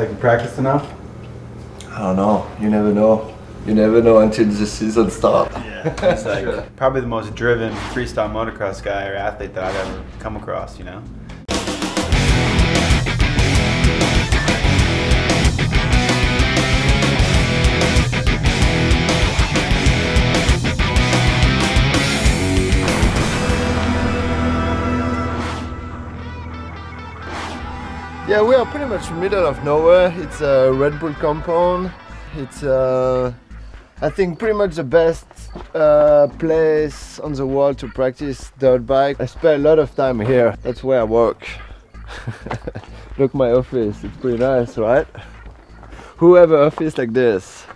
I can practice enough? I don't know. You never know. You never know until the season starts. Yeah, it's like probably the most driven freestyle motocross guy or athlete that I've ever come across, you know? Yeah, we are pretty much middle of nowhere. It's a Red Bull compound. It's I think pretty much the best place on the world to practice dirt bike. I spend a lot of time here. That's where I work. Look, my office. It's pretty nice, right? Who have an office like this?